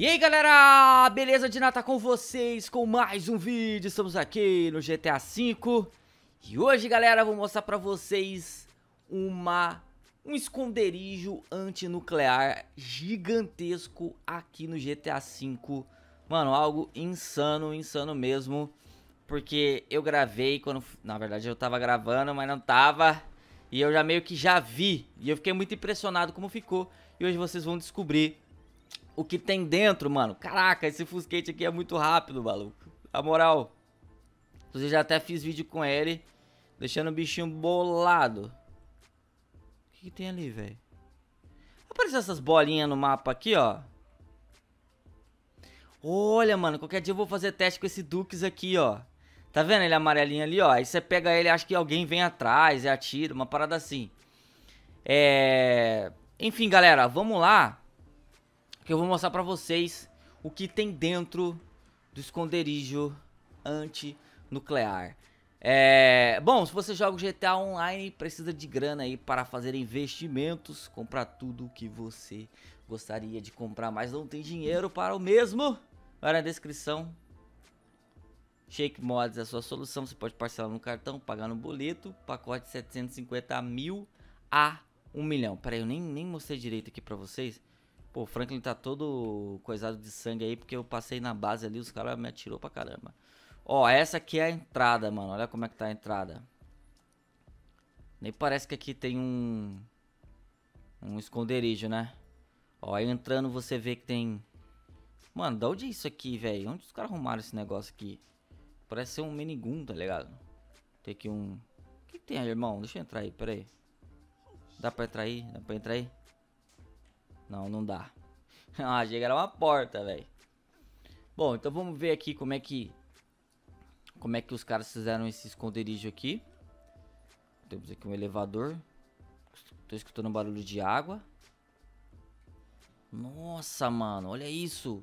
E aí galera, beleza? De nada com vocês com mais um vídeo. Estamos aqui no GTA V e hoje galera, vou mostrar pra vocês um esconderijo antinuclear gigantesco aqui no GTA V. Mano, algo insano, insano mesmo, porque eu gravei quando, na verdade eu tava gravando, mas não tava, e eu já meio que já vi, e eu fiquei muito impressionado como ficou, e hoje vocês vão descobrir o que tem dentro, mano. Caraca, esse Fusquete aqui é muito rápido, maluco. Na moral, eu já até fiz vídeo com ele, deixando o bichinho bolado. O que que tem ali, velho? Apareceu essas bolinhas no mapa aqui, ó. Olha, mano, qualquer dia eu vou fazer teste com esse Dukes aqui, ó. Tá vendo ele amarelinho ali, ó? Aí você pega ele, acha que alguém vem atrás e atira, uma parada assim. Enfim, galera, vamos lá, que eu vou mostrar pra vocês o que tem dentro do esconderijo antinuclear. Bom, se você joga o GTA Online, precisa de grana aí para fazer investimentos, comprar tudo o que você gostaria de comprar, mas não tem dinheiro para o mesmo. Vai na descrição. ShakeMods é a sua solução, você pode parcelar no cartão, pagar no boleto, pacote de 750 mil a 1 milhão. Pera aí, eu nem mostrei direito aqui pra vocês. Pô, o Franklin tá todo coisado de sangue aí, porque eu passei na base ali, os caras me atirou pra caramba. Ó, essa aqui é a entrada, mano. Olha como é que tá a entrada. Nem parece que aqui tem um esconderijo, né? Ó, aí entrando você vê que tem... Mano, de onde é isso aqui, velho? Onde os caras arrumaram esse negócio aqui? Parece ser um minigun, tá ligado? Tem aqui um... O que que tem aí, irmão? Deixa eu entrar aí, pera aí. Dá pra entrar aí? Dá pra entrar aí? Não, não dá. Ah, achei que era uma porta, velho. Bom, então vamos ver aqui como é que os caras fizeram esse esconderijo aqui. Temos aqui um elevador. Tô escutando um barulho de água. Nossa, mano, olha isso.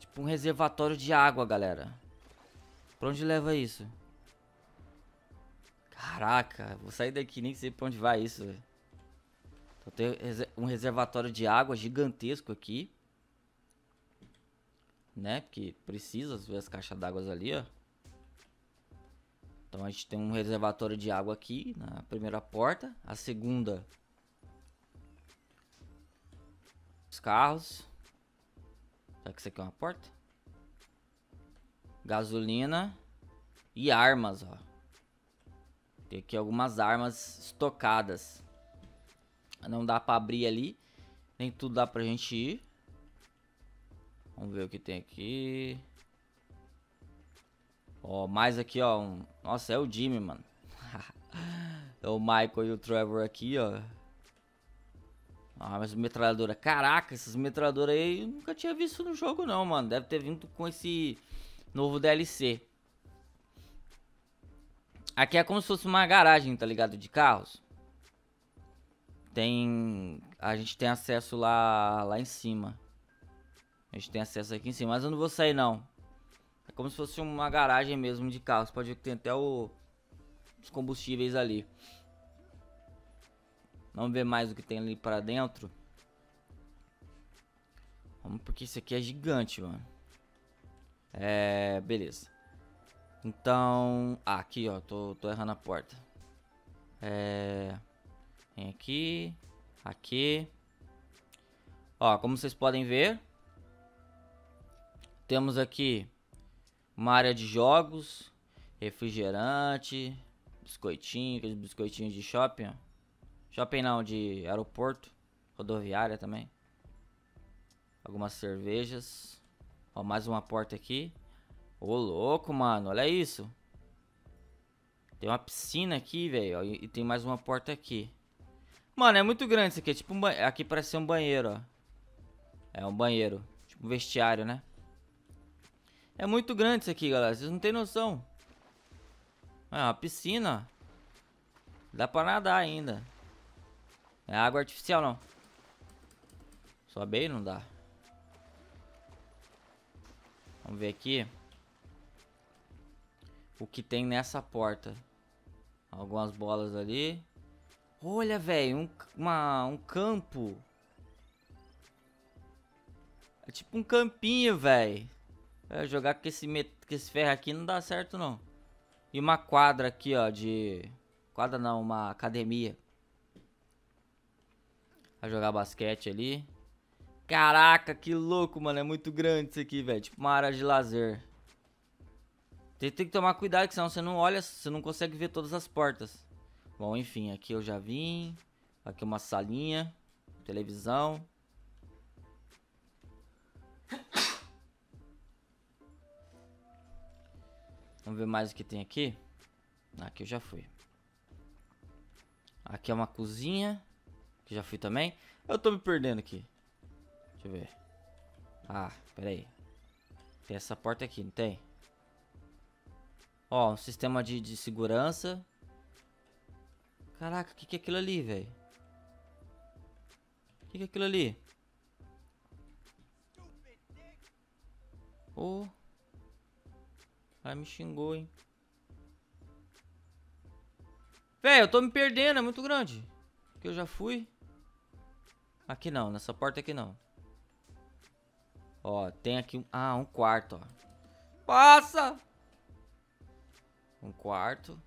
Tipo um reservatório de água, galera. Pra onde leva isso? Caraca, vou sair daqui, nem sei pra onde vai isso, velho. Tem um reservatório de água gigantesco aqui, né? Porque precisa ver as caixas d'água ali, ó. Então a gente tem um reservatório de água aqui na primeira porta. A segunda, os carros. Será que isso aqui é uma porta? Gasolina e armas, ó. Tem aqui algumas armas estocadas. Não dá pra abrir ali. Nem tudo dá pra gente ir. Vamos ver o que tem aqui. Ó, mais aqui, ó. Nossa, é o Jimmy, mano. O Michael e o Trevor aqui, ó. Ah, mas metralhadora. Caraca, essas metralhadoras aí eu nunca tinha visto no jogo, não, mano. Deve ter vindo com esse novo DLC. Aqui é como se fosse uma garagem, tá ligado? De carros. A gente tem acesso lá em cima. A gente tem acesso aqui em cima, mas eu não vou sair não. É como se fosse uma garagem mesmo de carros. Pode ver que tem até os combustíveis ali. Vamos ver mais o que tem ali pra dentro. Vamos, porque isso aqui é gigante, mano. Beleza. Então... Ah, aqui ó, tô errando a porta. Vem aqui, aqui. Ó, como vocês podem ver, temos aqui uma área de jogos, refrigerante, biscoitinho, aqueles biscoitinhos de shopping. Shopping não, de aeroporto, rodoviária também. Algumas cervejas. Ó, mais uma porta aqui. Ô, louco, mano, olha isso. Tem uma piscina aqui, velho, e tem mais uma porta aqui. Mano, é muito grande isso aqui, é tipo aqui parece ser um banheiro, ó. É um banheiro, tipo um vestiário, né? É muito grande isso aqui, galera, vocês não tem noção. É uma piscina, dá pra nadar ainda. É água artificial, não. Sobe aí, não dá. Vamos ver aqui o que tem nessa porta. Algumas bolas ali. Olha, velho, um campo. É tipo um campinho, velho. É, jogar com esse ferro aqui não dá certo, não. E uma quadra aqui, ó, de... Quadra não, uma academia. Vai jogar basquete ali. Caraca, que louco, mano. É muito grande isso aqui, velho. Tipo uma área de lazer. Tem que tomar cuidado, senão você não olha, você não consegue ver todas as portas. Bom, enfim, aqui eu já vim. Aqui uma salinha. Televisão. Vamos ver mais o que tem aqui. Aqui eu já fui. Aqui é uma cozinha. Que já fui também. Eu tô me perdendo aqui. Deixa eu ver. Ah, peraí. Tem essa porta aqui, não tem? Ó, um sistema de segurança. Caraca, o que é aquilo ali, velho? O que é aquilo ali? Oh. Ela me xingou, hein? Véi, eu tô me perdendo, é muito grande. Que eu já fui. Aqui não, nessa porta aqui não. Ó, tem aqui um... Ah, um quarto, ó. Passa! Um quarto.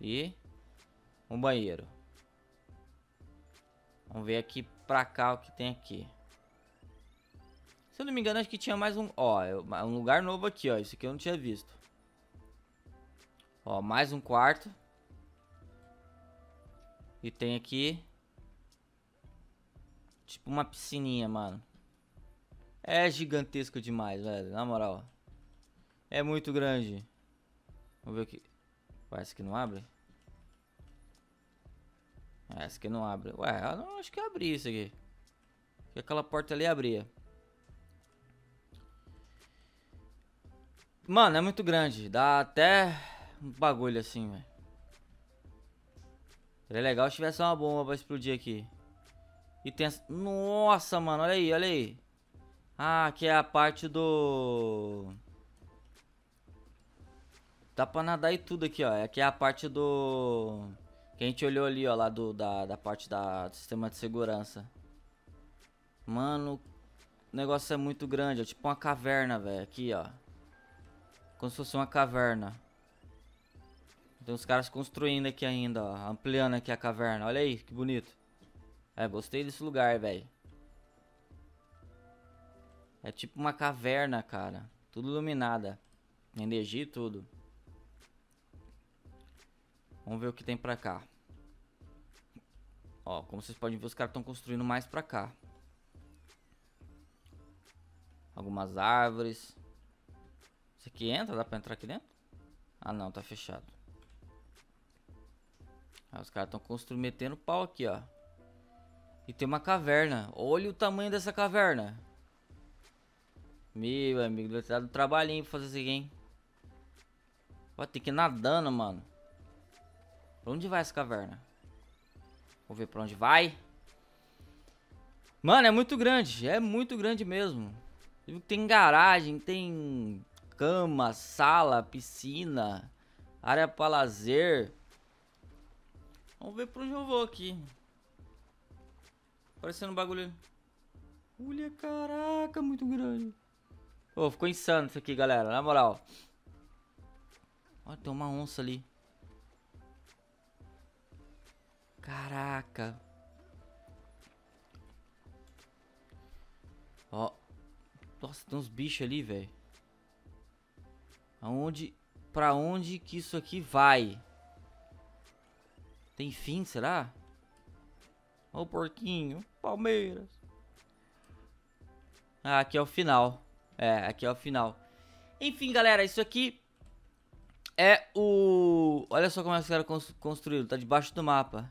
E... um banheiro. Vamos ver aqui pra cá o que tem aqui. Se eu não me engano, acho que tinha mais um... Ó, um lugar novo aqui, ó. Isso aqui eu não tinha visto. Ó, mais um quarto. E tem aqui... tipo uma piscininha, mano. É gigantesco demais, velho. Na moral. É muito grande. Vamos ver o que... Ué, essa aqui não abre? É, essa aqui não abre. Ué, eu não acho que abri isso aqui. Porque aquela porta ali abria. Mano, é muito grande. Dá até um bagulho assim, velho. Seria legal se tivesse uma bomba pra explodir aqui. E tem essa... Nossa, mano. Olha aí, olha aí. Ah, aqui é a parte do... Dá pra nadar e tudo aqui, ó. Aqui é a parte do... Que a gente olhou ali, ó. Lá da parte do sistema de segurança. Mano, o negócio é muito grande. É tipo uma caverna, velho. Aqui, ó. Como se fosse uma caverna. Tem uns caras construindo aqui ainda, ó. Ampliando aqui a caverna. Olha aí, que bonito. É, gostei desse lugar, velho. É tipo uma caverna, cara. Tudo iluminada. Energia e tudo. Vamos ver o que tem pra cá. Ó, como vocês podem ver, os caras estão construindo mais pra cá. Algumas árvores. Isso aqui entra? Dá pra entrar aqui dentro? Ah, não, tá fechado. Aí os caras estão construindo, metendo pau aqui, ó. E tem uma caverna. Olha o tamanho dessa caverna. Meu amigo, deve ter dado um trabalhinho pra fazer isso aqui, hein? Vai ter que ir nadando, mano. Pra onde vai essa caverna? Vou ver pra onde vai. Mano, é muito grande. É muito grande mesmo. Tem garagem, tem... cama, sala, piscina, área para lazer. Vamos ver para onde eu vou aqui. Parecendo um bagulho. Olha, caraca, muito grande. Pô, ficou insano isso aqui, galera, na moral. Olha, tem uma onça ali. Caraca. Ó. Nossa, tem uns bichos ali, velho. Aonde, pra onde que isso aqui vai? Tem fim, será? Ó o porquinho, Palmeiras. Ah, aqui é o final. É, aqui é o final. Enfim, galera, isso aqui é o... Olha só como é que os caras construíram, tá debaixo do mapa.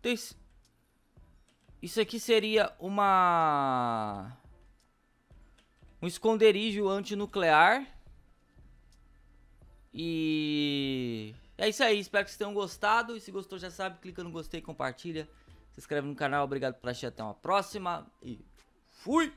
Então isso aqui seria uma... um esconderijo antinuclear. E é isso aí, espero que vocês tenham gostado. E se gostou, já sabe, clica no gostei, compartilha. Se inscreve no canal, obrigado por assistir, até uma próxima. E fui!